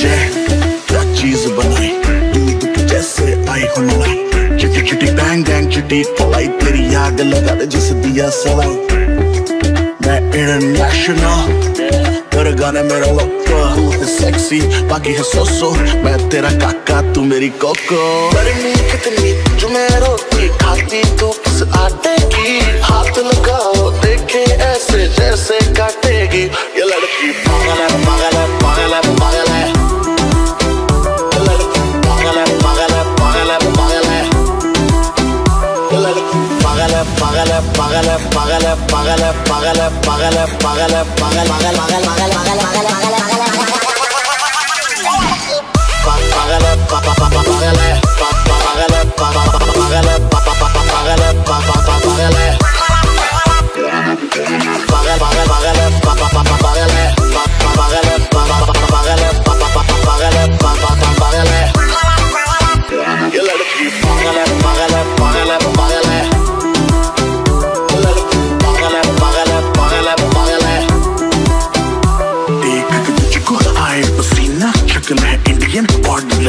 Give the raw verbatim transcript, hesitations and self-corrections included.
जाए क्या चीज बनाए, जैसे आई हो लड़ाई। चिटी चिटी बैंग बैंग चिटी पलाई, तेरी आग लगा दे जिस दिया सलाई। मैं इंटरनेशनल तेरे गाने मेरा लक्का, तू है सेक्सी बाकी है सोसो, मैं तेरा काका तू मेरी कोको। गर्मी कितनी जो मैं रोती, खाती तो किस आटे की, हाथ लगाओ देखे ऐसे जैसे काटेगी ये लड़की। पागल है पागल है पागल है पागल है पागल है पागल है पागल है पागल है पागल है पागल है पागल है पागल पागल पागल पागल पागल पागल पागल है पागल है पागल है पागल है पागल है पागल है